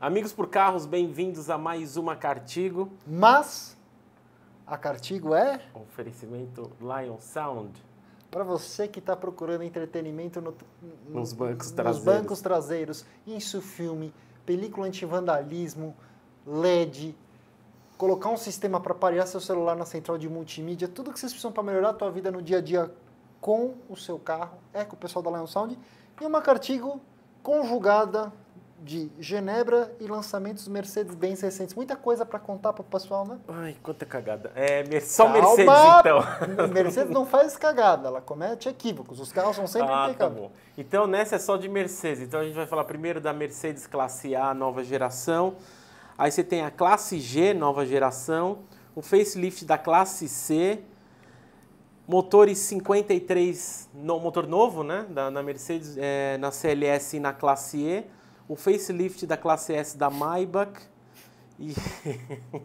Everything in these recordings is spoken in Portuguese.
Amigos por carros, bem-vindos a mais uma Cartigo. Mas a Cartigo é oferecimento Lion Sound. Para você que está procurando entretenimento nos bancos traseiros. Nos bancos traseiros, isso, filme, película anti-vandalismo, LED, colocar um sistema para parear seu celular na central de multimídia, tudo que vocês precisam para melhorar a tua vida no dia a dia com o seu carro, é com o pessoal da Lion Sound. E uma Cartigo conjugada de Genebra e lançamentos Mercedes-Benz recentes. Muita coisa para contar para o pessoal, né? Ai, quanta cagada. É, só Mercedes, então. Mercedes não faz cagada, ela comete equívocos. Os carros são sempre impecáveis. Tá, então, nessa é só de Mercedes. Então, a gente vai falar primeiro da Mercedes Classe A, nova geração. Aí você tem a Classe G, nova geração. O facelift da Classe C. Motores 53, motor novo, né? Na Mercedes, na CLS e na Classe E. O facelift da Classe S da Maybach. E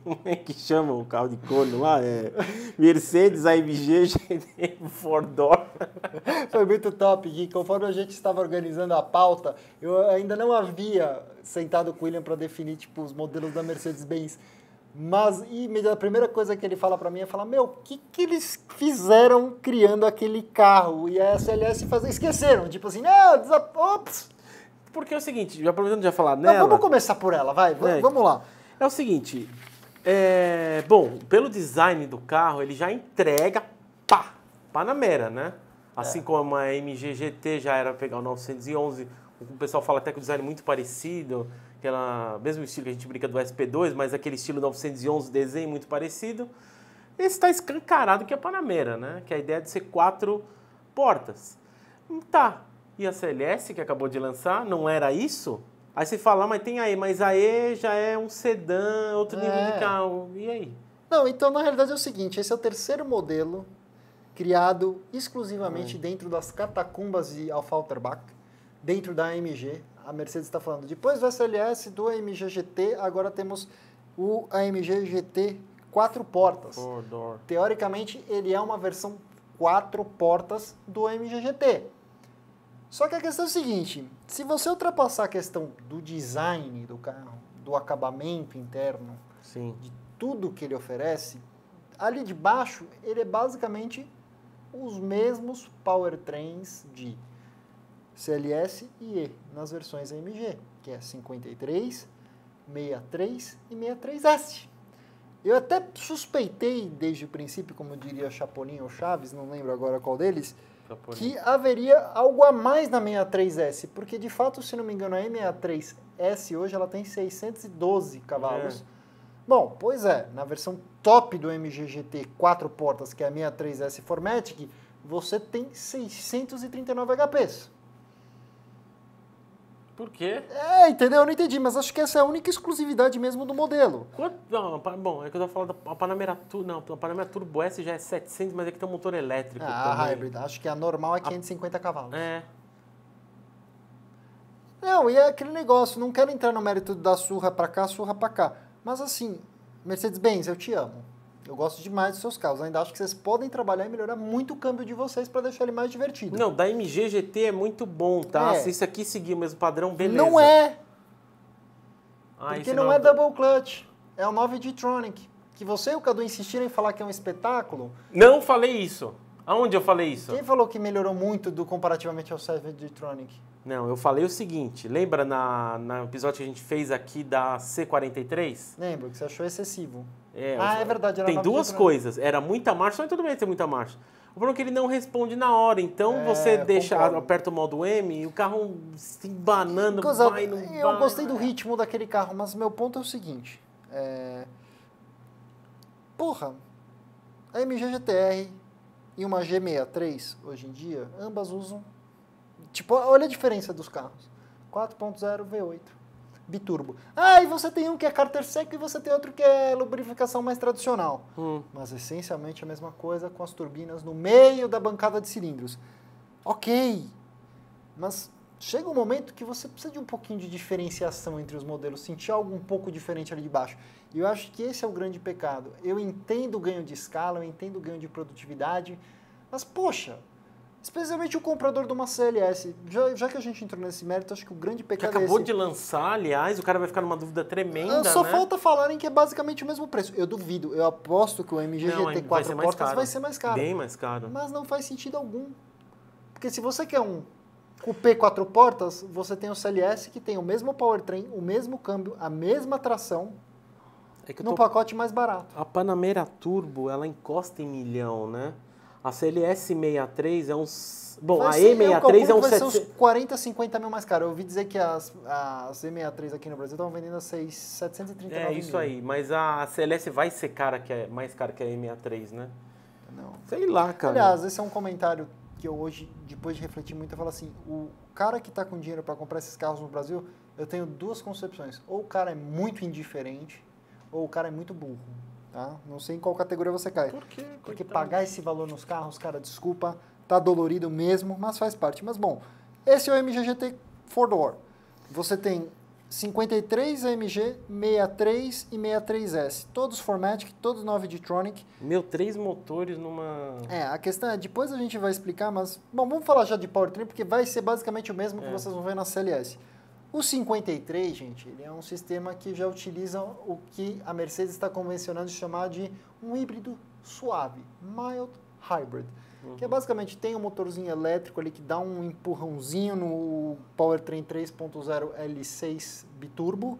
como é que chama o carro de corno lá? É Mercedes AMG GT 4 Door. Foi muito top, Gui. Conforme a gente estava organizando a pauta, eu ainda não havia sentado com o William para definir tipo, os modelos da Mercedes-Benz. Mas a primeira coisa que ele fala para mim é falar, meu, o que eles fizeram criando aquele carro? E a SLS esqueceram, tipo assim, ops! Porque é o seguinte, aproveitando já falar nela... Não, vamos começar por ela, vai, vamos lá. É o seguinte, bom, pelo design do carro, ele já entrega, Panamera, né? Assim como a AMG GT já era pegar o 911, o pessoal fala até que o design é muito parecido, aquela, mesmo estilo que a gente brinca do SP2, mas aquele estilo 911, desenho muito parecido. Esse está escancarado que é a Panamera, né? Que a ideia é de ser 4 portas. E a CLS, que acabou de lançar, não era isso? Aí você fala, mas tem a E, mas a E já é um sedã, outro nível de carro, e aí? Não, então na realidade é o seguinte, esse é o terceiro modelo criado exclusivamente dentro das catacumbas de Alfauterbach, dentro da AMG, a Mercedes está falando, depois do SLS, do AMG GT, agora temos o AMG GT 4 portas. Teoricamente ele é uma versão 4 portas do AMG GT. Só que a questão é o seguinte, se você ultrapassar a questão do design do carro, do acabamento interno, sim, de tudo que ele oferece, ali de baixo ele é basicamente os mesmos powertrains de CLS e E nas versões AMG, que é 53, 63 e 63S. Eu até suspeitei desde o princípio, como diria Chapolin ou Chaves, não lembro agora qual deles, que haveria algo a mais na 63S, porque de fato, se não me engano, a E63S hoje ela tem 612 cavalos. Bom, pois é, na versão top do AMG GT 4 portas, que é a 63S 4MATIC, você tem 639 HPs. Por quê? Entendeu? Eu não entendi, mas acho que essa é a única exclusividade mesmo do modelo. Não, bom, é que eu estava falando da Panamera Turbo, não, a Panamera Turbo S já é 700, mas aqui tem um motor elétrico também. Hybrid, acho que a normal é 550 cavalos. Não, e é aquele negócio, não quero entrar no mérito da surra pra cá, mas assim, Mercedes-Benz, eu te amo. Eu gosto demais dos seus carros, ainda acho que vocês podem trabalhar e melhorar muito o câmbio de vocês para deixar ele mais divertido. Não, da AMG GT é muito bom, tá? Se isso aqui seguir o mesmo padrão, beleza. Não é! Porque não é double clutch, é o 9G-Tronic. Que você e o Cadu insistiram em falar que é um espetáculo... Não falei isso. Aonde eu falei isso? Quem falou que melhorou muito comparativamente ao 7G-Tronic? Não, eu falei o seguinte, lembra no episódio que a gente fez aqui da C43? Lembro, que você achou excessivo. É verdade. Era tem duas coisas, era muita marcha, mas tudo bem ter muita marcha. O problema é que ele não responde na hora, então você deixa, aperta o modo M e o carro se embanando, vai, não vai. Eu gostei do ritmo daquele carro, mas meu ponto é o seguinte, porra, a AMG GT-R e uma G63, hoje em dia, ambas usam... Tipo, olha a diferença dos carros. 4.0 V8, biturbo. E você tem um que é cárter seco e você tem outro que é lubrificação mais tradicional. Mas essencialmente a mesma coisa com as turbinas no meio da bancada de cilindros. Ok, mas chega um momento que você precisa de um pouquinho de diferenciação entre os modelos, sentir algo um pouco diferente ali de baixo. E eu acho que esse é o grande pecado. Eu entendo o ganho de escala, eu entendo o ganho de produtividade, mas poxa... especialmente o comprador de uma CLS. Já que a gente entrou nesse mérito, acho que o grande pecado é esse. Acabou de lançar, aliás, o cara vai ficar numa dúvida tremenda, só falta falarem que é basicamente o mesmo preço. Eu duvido, eu aposto que o AMG GT 4 Portas vai ser mais caro. Bem mais caro. Mas não faz sentido algum. Porque se você quer um Coupé 4 portas, você tem o CLS que tem o mesmo powertrain, o mesmo câmbio, a mesma tração, num pacote mais barato. A Panamera Turbo, ela encosta em milhão, né? A CLS63 é uns... Bom, a E63 é uns... Vai ser uns 40, 50 mil mais caro. Eu ouvi dizer que as E63 aqui no Brasil estão vendendo a 739 mil. É isso aí, mas a CLS vai ser cara que é mais cara que a E63, né? Não. Sei lá, cara. Aliás, esse é um comentário que eu hoje, depois de refletir muito, eu falo assim, o cara que está com dinheiro para comprar esses carros no Brasil, eu tenho duas concepções. Ou o cara é muito indiferente, ou o cara é muito burro. Tá? Não sei em qual categoria você cai. Por quê? Porque pagar esse valor nos carros, cara, desculpa, tá dolorido mesmo, mas faz parte. Mas bom, esse é o AMG GT 4 Door. Você tem 53 AMG, 63 e 63S. Todos Formatic, todos 9G-Tronic. Meu, 3 motores numa... É, a questão é, depois a gente vai explicar, mas... Bom, vamos falar já de powertrain, porque vai ser basicamente o mesmo que vocês vão ver na CLS. O 53, gente, ele é um sistema que já utiliza o que a Mercedes está convencionando de chamar de um híbrido suave, mild hybrid. Que é basicamente, tem um motorzinho elétrico ali que dá um empurrãozinho no powertrain 3.0 L6 biturbo.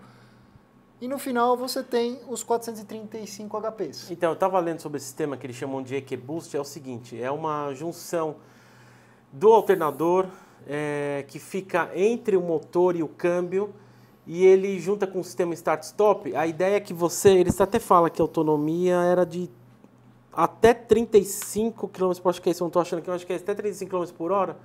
E no final você tem os 435 HPs. Então, eu estava lendo sobre esse sistema que eles chamam de EQ Boost. É o seguinte, é uma junção do alternador que fica entre o motor e o câmbio. E ele junta com o sistema Start-Stop. A ideia é que você... Eles até falam que a autonomia era de... até 35 km por hora, acho que é isso, eu não estou achando aqui, acho que é até 35 km por hora,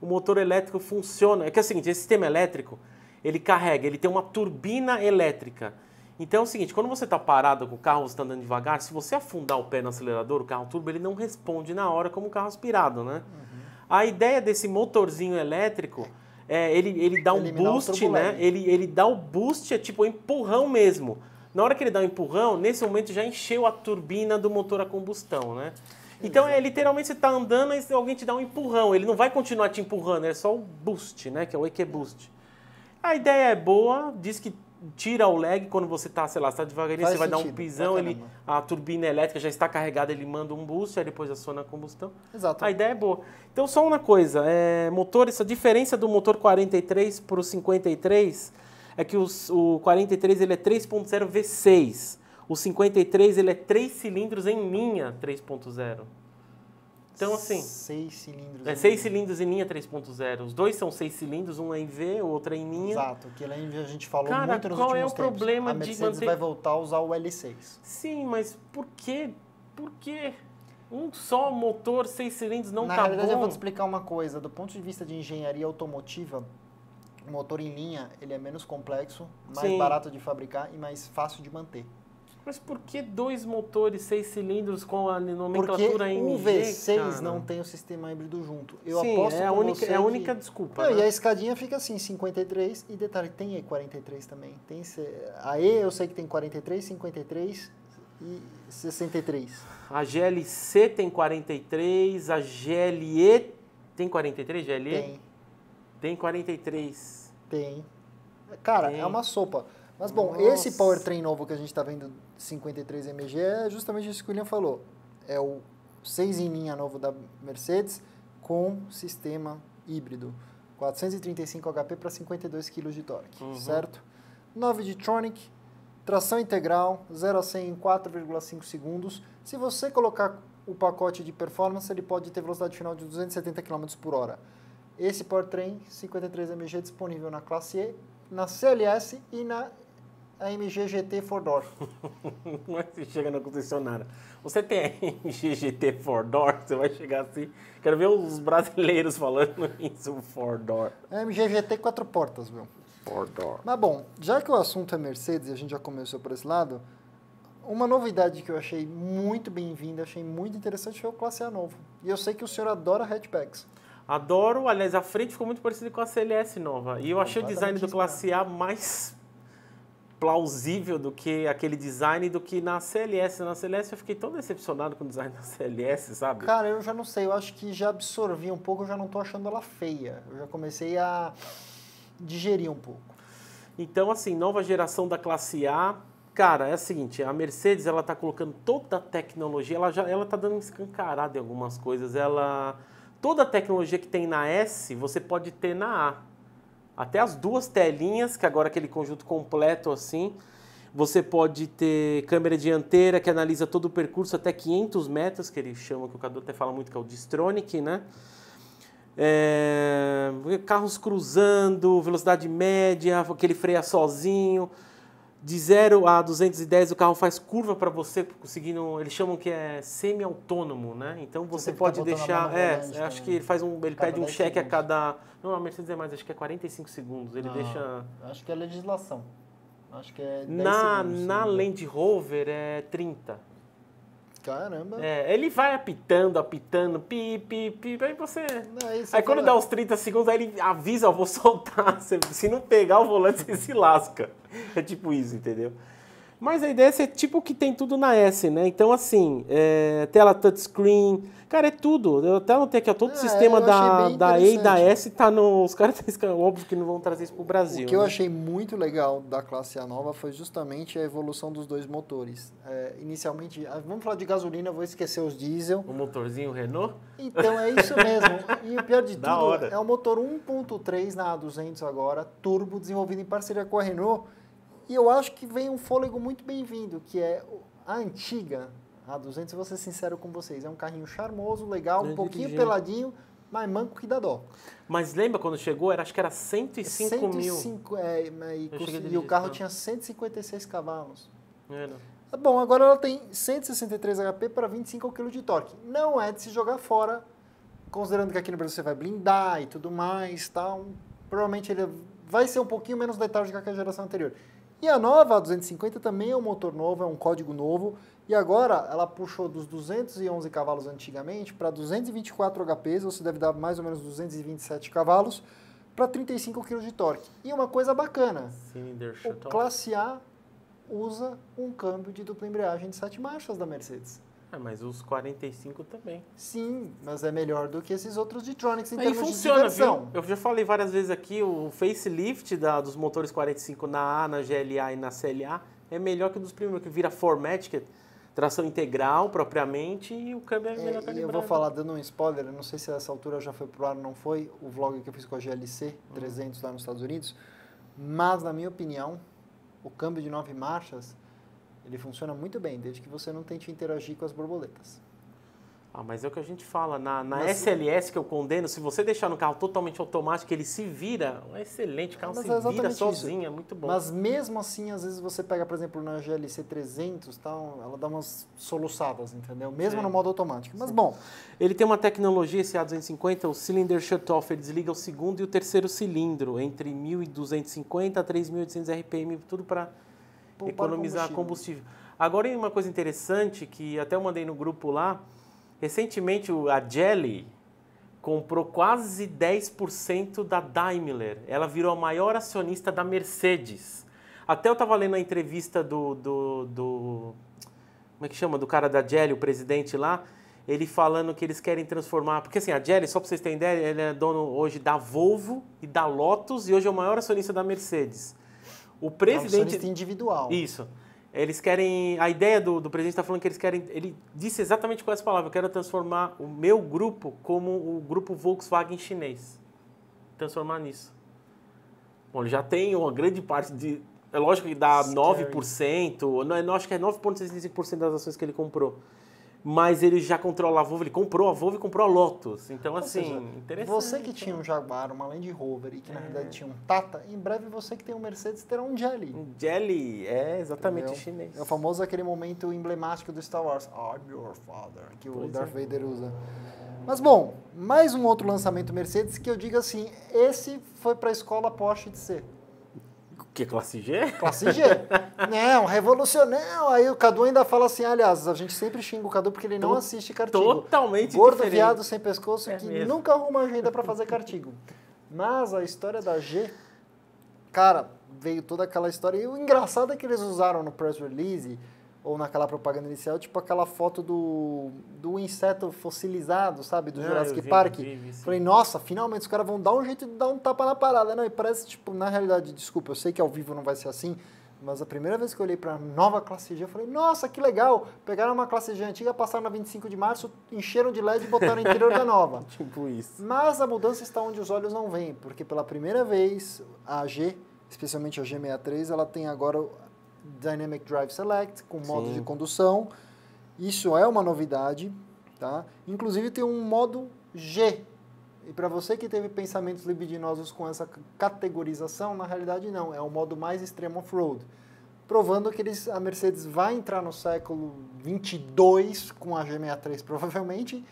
o motor elétrico funciona. É que é o seguinte, esse sistema elétrico, ele carrega, ele tem uma turbina elétrica. Então é o seguinte, quando você está parado com o carro, você está andando devagar, se você afundar o pé no acelerador, o carro turbo, ele não responde na hora como um carro aspirado, né? Uhum. A ideia desse motorzinho elétrico, ele dá um boost, né? Ele dá o boost, é tipo um empurrão mesmo. Na hora que ele dá um empurrão, nesse momento já encheu a turbina do motor a combustão, né? Então, literalmente você está andando e alguém te dá um empurrão. Ele não vai continuar te empurrando, é só o boost, né? Que é o EQ Boost. A ideia é boa, diz que tira o lag quando você está, sei lá, está devagarinho, você vai dar um pisão, a turbina elétrica já está carregada, ele manda um boost, aí depois aciona a combustão. Exato. A ideia é boa. Então, só uma coisa, essa diferença do motor 43 para o 53... É que o 43 ele é 3.0 V6, o 53 ele é 3 cilindros em linha 3.0. Então assim... 6 cilindros. É 6 cilindros em linha 3.0. Os dois são 6 cilindros, um é em V, o outro é em linha. Exato, que lá em V a gente falou muito nos últimos tempos. Cara, qual é o problema de manter... A Mercedes vai voltar a usar o L6. Sim, mas por quê? Por quê? Um só motor, 6 cilindros não tá bom. Na realidade eu vou te explicar uma coisa. Do ponto de vista de engenharia automotiva... O motor em linha, ele é menos complexo, mais barato de fabricar e mais fácil de manter. Mas por que dois motores, 6 cilindros com a nomenclatura AMG? Porque o V6 não tem o sistema híbrido junto. Eu aposto que é a única desculpa. Não, né? E a escadinha fica assim, 53, e detalhe, tem E43 também. Tem a E eu sei que tem 43, 53 e 63. A GLC tem 43, a GLE tem 43, GLE? Tem 43. Tem. Cara, é uma sopa. Mas, bom, esse powertrain novo que a gente está vendo, 53 AMG, é justamente isso que o William falou. É o 6 em linha novo da Mercedes com sistema híbrido. 435 HP para 52 kg de torque, certo? 9G-Tronic, tração integral, 0 a 100 em 4,5 segundos. Se você colocar o pacote de performance, ele pode ter velocidade final de 270 km por hora. Esse powertrain 53 AMG é disponível na Classe E, na CLS e na AMG GT 4 Door. Não é que você chega na concessionária. Você tem AMG GT 4 Door, você vai chegar assim... Quero ver os brasileiros falando isso, 4 Door. AMG GT 4 portas, viu? 4 Door. Mas bom, já que o assunto é Mercedes e a gente já começou por esse lado, uma novidade que eu achei muito bem-vinda, achei muito interessante, foi o Classe A novo. E eu sei que o senhor adora hatchbacks. Adoro, aliás, a frente ficou muito parecida com a CLS nova. E eu achei o design do Classe A mais plausível do que aquele design do que na CLS. Na CLS eu fiquei tão decepcionado com o design da CLS, sabe? Cara, eu já não sei, eu acho que já absorvi um pouco, eu já não tô achando ela feia. Eu já comecei a digerir um pouco. Então, assim, nova geração da Classe A, cara, é o seguinte, a Mercedes, ela tá colocando toda a tecnologia, ela tá dando um escancarado em algumas coisas, toda a tecnologia que tem na S, você pode ter na A. Até as duas telinhas, que agora é aquele conjunto completo assim, você pode ter câmera dianteira que analisa todo o percurso até 500 metros, que ele chama, que o Cadu até fala muito, que é o Distronic, né? Carros cruzando, velocidade média, que ele freia sozinho. De 0 a 210 o carro faz curva para você, conseguindo, eles chamam que é semi-autônomo, né? Então você pode deixar, acho que ele faz ele pede um cheque a cada, não, a Mercedes é mais, acho que é 45 segundos, ele deixa. Acho que é legislação. Acho que é 10 segundos. Na Land Rover é 30. Caramba. É, ele vai apitando, pi, aí você... Aí quando dá os 30 segundos, aí ele avisa, ó, vou soltar, se não pegar o volante, você se lasca. É tipo isso, entendeu? Mas a ideia é ser tipo o que tem tudo na S, né? Então, assim, tela touchscreen, cara, é tudo. Eu até notei aqui, ó, todo o sistema da E e da S tá no... Os caras, óbvio que não vão trazer isso pro Brasil. O que eu achei muito legal da Classe A nova foi justamente a evolução dos dois motores. Inicialmente, vamos falar de gasolina, eu vou esquecer os diesel. O motorzinho Renault? Então, é isso mesmo. E o pior de tudo, é o motor 1.3 na A200 agora, turbo, desenvolvido em parceria com a Renault. E eu acho que vem um fôlego muito bem-vindo, que é a antiga A200, vou ser sincero com vocês. É um carrinho charmoso, legal, um pouquinho peladinho, mas manco que dá dó. Mas lembra quando chegou, acho que era 105 mil. E o carro tinha 156 cavalos. Era. Bom, agora ela tem 163 HP para 25 kg de torque. Não é de se jogar fora, considerando que aqui no Brasil você vai blindar e tudo mais. Tal. Provavelmente ele vai ser um pouquinho menos letárgico que a geração anterior. E a nova, a 250, também é um motor novo, é um código novo. E agora ela puxou dos 211 cavalos antigamente para 224 HP, ou se deve dar mais ou menos 227 cavalos, para 35 kg de torque. E uma coisa bacana, o Classe A usa um câmbio de dupla embreagem de 7 marchas da Mercedes. Mas os 45 também. Sim, mas é melhor do que esses outros G-Tronics em termos de diversão. Viu? Eu já falei várias vezes aqui, o facelift dos motores 45 na A, na GLA e na CLA é melhor que o dos primeiros, que vira 4MATIC, tração integral propriamente, e o câmbio é melhor calibrado. Eu vou falar, dando um spoiler, não sei se essa altura já foi pro ar ou não foi, o vlog que eu fiz com a GLC 300 lá nos Estados Unidos, mas na minha opinião, o câmbio de 9 marchas, ele funciona muito bem, desde que você não tente interagir com as borboletas. Mas é o que a gente fala. Na SLS, que eu condeno, se você deixar no carro totalmente automático, ele se vira. É excelente, o carro se vira sozinho, é muito bom. Mas mesmo assim, às vezes você pega, por exemplo, na GLC 300, tal, ela dá umas soluçadas, entendeu? Mesmo no modo automático. Mas bom, ele tem uma tecnologia, esse A250, o cylinder shutoff, ele desliga o segundo e o terceiro cilindro, entre 1.250 a 3.800 RPM, tudo para... economizar combustível. Agora, uma coisa interessante que até eu mandei no grupo lá, recentemente a Geely comprou quase 10% da Daimler. Ela virou a maior acionista da Mercedes. Até eu estava lendo a entrevista como é que chama? Do cara da Geely, o presidente lá, ele falando que eles querem transformar... Porque assim, a Geely, só para vocês terem ideia, ele é dono hoje da Volvo e da Lotus e hoje é o maior acionista da Mercedes. O presidente individual. Isso. Eles querem... A ideia do presidente está falando que eles querem... Ele disse exatamente com essa palavra. Eu quero transformar o meu grupo como o grupo Volkswagen chinês. Transformar nisso. Bom, ele já tem uma grande parte de... É lógico que dá 9%. Não, acho que é 9,65% das ações que ele comprou. Mas ele já controla a Volvo. Ele comprou a Volvo e comprou a Lotus. Então, interessante. Você que tinha um Jaguar, uma Land Rover e que, na verdade, tinha um Tata, em breve você que tem um Mercedes terá um Geely. Um Geely, exatamente, entendeu? Chinês. É o famoso aquele momento emblemático do Star Wars. I'm your father, que o Darth Vader usa. Mas, bom, mais um outro lançamento Mercedes que eu digo assim, esse foi para a escola Porsche de C. Que Classe G? Classe G. Não, revolucionário. Aí o Cadu ainda fala assim, aliás, a gente sempre xinga o Cadu porque ele não assiste Cartigo. Totalmente gordo, diferente. Viado, sem pescoço, que mesmo. Nunca arruma agenda para fazer Cartigo. Mas a história da G cara, veio toda aquela história. E o engraçado é que eles usaram no press release, ou naquela propaganda inicial, tipo aquela foto do inseto fossilizado, sabe? Do Jurassic Park. Falei, nossa, finalmente os caras vão dar um jeito de dar um tapa na parada. Não, e parece, tipo, na realidade, desculpa, eu sei que ao vivo não vai ser assim, mas a primeira vez que eu olhei para a nova Classe G, eu falei, nossa, que legal! Pegaram uma Classe G antiga, passaram na 25 de março, encheram de LED e botaram no interior da nova. Tipo isso. Mas a mudança está onde os olhos não veem, porque pela primeira vez a G, especialmente a G63, ela tem agora Dynamic Drive Select, com modo de condução. Isso é uma novidade, tá? Inclusive tem um modo G. E para você que teve pensamentos libidinosos com essa categorização, na realidade não, é o modo mais extremo off-road. Provando que a Mercedes vai entrar no século 22 com a G63 provavelmente,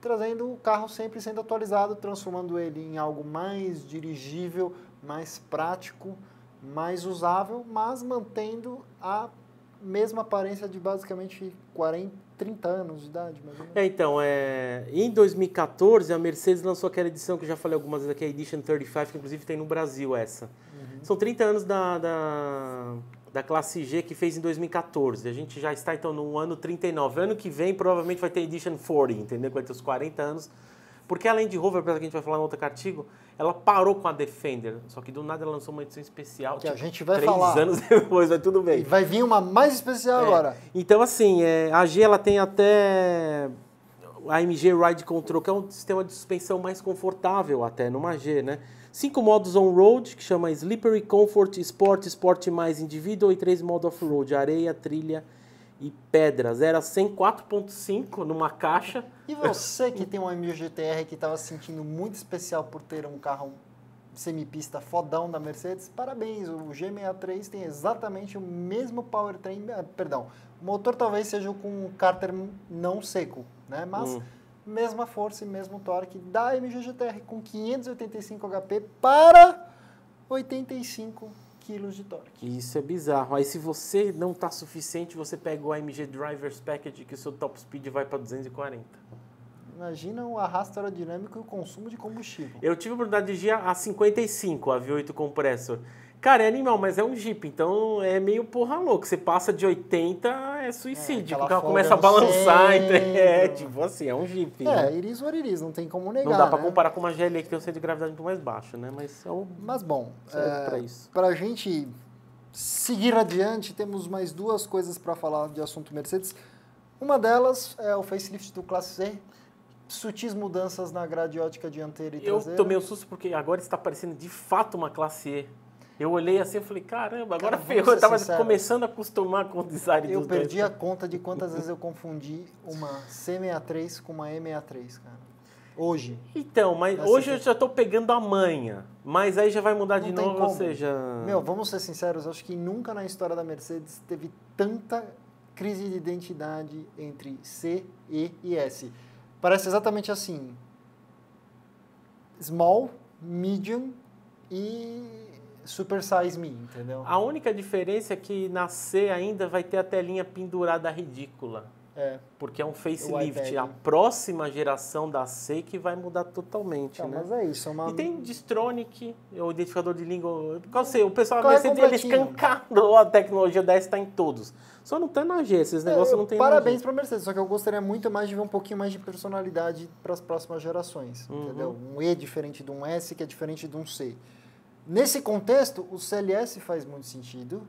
trazendo o carro sempre sendo atualizado, transformando ele em algo mais dirigível, mais prático, mais usável, mas mantendo a mesma aparência de basicamente 30 anos de idade, mais ou menos. Em 2014, a Mercedes lançou aquela edição que eu já falei algumas vezes aqui, a Edition 35, que inclusive tem no Brasil essa. Uhum. São 30 anos da Classe G, que fez em 2014. A gente já está, então, no ano 39. Ano que vem, provavelmente, vai ter Edition 40, entendeu? Vai ter os 40 anos. Porque a Land Rover, que a gente vai falar no outro artigo, ela parou com a Defender, só que do nada ela lançou uma edição especial. Que tipo, a gente vai falar. 3 anos depois, vai tudo bem. E vai vir uma mais especial agora. Então, assim, a G ela tem até a AMG Ride Control, que é um sistema de suspensão mais confortável até, numa G, né? 5 modos on-road, que chama Slippery, Comfort, Sport, Sport mais Individual, e 3 modos off-road, areia, trilha e pedras. Era 104.5 numa caixa. E você que tem um AMG GT-R que estava se sentindo muito especial por ter um carro semipista fodão da Mercedes, parabéns, o G63 tem exatamente o mesmo powertrain, perdão, o motor talvez seja com um cárter não seco, né? Mas mesma força e mesmo torque da AMG GT-R com 585 HP para 85 quilos de torque. Isso é bizarro. Aí se você não tá suficiente, você pega o AMG Drivers Package, que o seu top speed vai para 240. Imagina o arrasto aerodinâmico e o consumo de combustível. Eu tive a oportunidade de dirigir a 55, a V8 Compressor. Cara, é animal, mas é um Jeep, então é meio porra louco. Você passa de 80, é suicídio, porque ela começa a balançar. Tipo assim, é um Jeep. Iris ou iris, não tem como negar. Não dá pra comparar com uma GLE que tem um centro de gravidade muito mais baixo, né? Mas bom, pra gente seguir adiante, temos mais 2 coisas pra falar de assunto Mercedes. Uma delas é o facelift do Classe C. Sutis mudanças na grade ótica dianteira e traseira. Eu tomei um susto porque agora está parecendo de fato uma Classe E. Eu olhei assim e falei, caramba, agora ferrou. Eu tava começando a acostumar com o design dos dois. Eu perdi a conta de quantas vezes eu confundi uma C63 com uma E63, cara. Hoje. Então, mas hoje eu já tô pegando a manha. Mas aí já vai mudar de novo, ou seja... Meu, vamos ser sinceros, acho que nunca na história da Mercedes teve tanta crise de identidade entre C, E e S. Parece exatamente assim. Small, medium e... Super Size Me, entendeu? A única diferença é que na C ainda vai ter a telinha pendurada ridícula. Porque é um facelift. A próxima geração da C que vai mudar totalmente, né? Mas é isso. E tem Distronic, o identificador de língua... O pessoal da Mercedes, eles escancaram a tecnologia da S, está em todos. Só não está na G, esses negócios não tem. Parabéns para a Mercedes, só que eu gostaria muito mais de ver um pouquinho mais de personalidade para as próximas gerações, entendeu? Um E diferente de um S, que é diferente de um C. Nesse contexto, o CLS faz muito sentido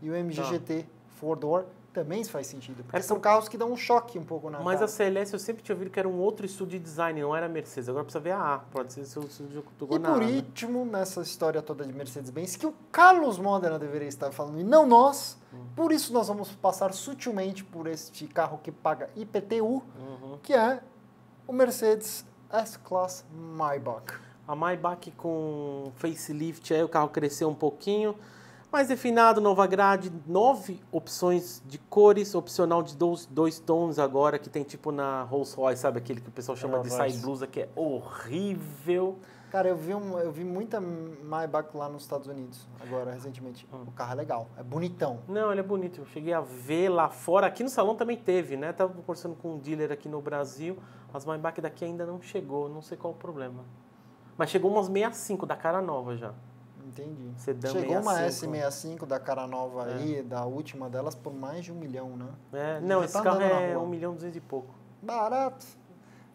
e o AMG GT 4 Door também faz sentido, porque são carros que dão um choque um pouco na cara. A CLS eu sempre tinha ouvido que era um outro estúdio de design, não era a Mercedes. Agora precisa ver a A, pode ser o estúdio que tocou na A. E por último, nessa história toda de Mercedes-Benz, que o Carlos Modena deveria estar falando e não nós, por isso nós vamos passar sutilmente por este carro que paga IPTU, que é o Mercedes S-Class Maybach. A Maybach com facelift, aí o carro cresceu um pouquinho, mais refinado, nova grade, 9 opções de cores, opcional de 2 tons agora, que tem tipo na Rolls Royce, sabe aquele que o pessoal chama de side blusa, que é horrível. Cara, eu vi muita Maybach lá nos Estados Unidos, agora, recentemente. O carro é legal, é bonitão. Não, ele é bonito, eu cheguei a ver lá fora, aqui no salão também teve, né? Tava conversando com um dealer aqui no Brasil, as Maybach daqui ainda não chegou, não sei qual o problema. Mas chegou umas 65 da cara nova já. Entendi. Sedã chegou 65. Uma S65 da cara nova aí, da última delas, por mais de 1 milhão, né? É, não, esse carro é 1.200.000 e pouco. Barato.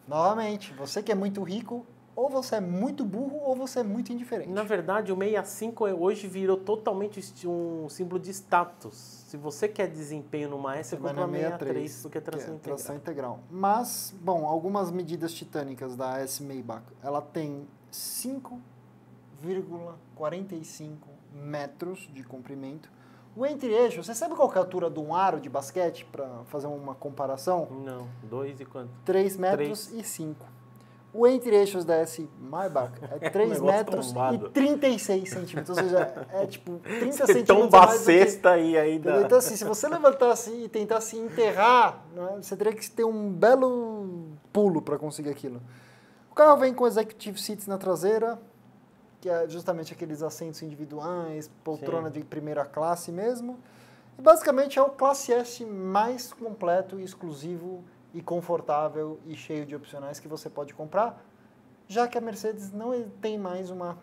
Novamente, você que é muito rico, ou você é muito burro, ou você é muito indiferente. Na verdade, o 65 hoje virou totalmente um símbolo de status. Se você quer desempenho numa S, você compra uma 63, porque é tração integral. Tração integral. Mas, bom, algumas medidas titânicas da S Maybach. Ela tem 5,45 metros de comprimento. O entre-eixo, você sabe qual é a altura de um aro de basquete, para fazer uma comparação? Não, 2 e quanto? 3 metros 3. E 5. O entre-eixos da S Maybach é 3 metros tombado. E 36 centímetros, ou seja, é tipo 30 centímetros tomba a mais cesta do que... aí ainda. Então assim, se você levantasse e tentasse enterrar, né, você teria que ter um belo pulo para conseguir aquilo. O carro vem com Executive Seats na traseira, que é justamente aqueles assentos individuais, poltrona de primeira classe mesmo. E basicamente é o Classe S mais completo e exclusivo e confortável e cheio de opcionais que você pode comprar, já que a Mercedes não tem mais uma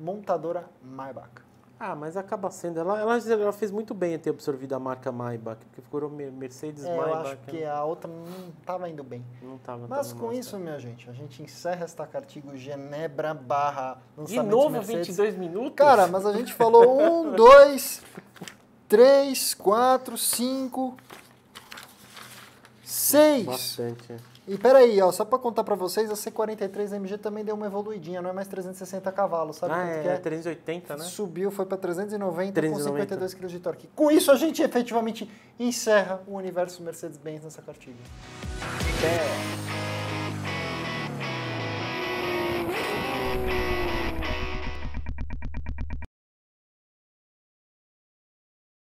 montadora Maybach. Ah, mas acaba sendo, ela fez muito bem ter absorvido a marca Maybach, porque ficou Mercedes Maybach. Eu acho que a outra não estava indo bem. Não estava. Mas com isso, minha gente, a gente encerra esta Cartigo Genebra barra lançamento de novo Mercedes. 22 minutos? Cara, mas a gente falou 1, 2, 3, 4, 5, 6. Bastante. E peraí, ó, só pra contar pra vocês, a C43 AMG também deu uma evoluidinha, não é mais 360 cavalos, sabe? Ah, é, 380, né? Subiu, foi pra 390 com 52 kg de torque. Com isso, a gente efetivamente encerra o universo Mercedes-Benz nessa Cartigo. É.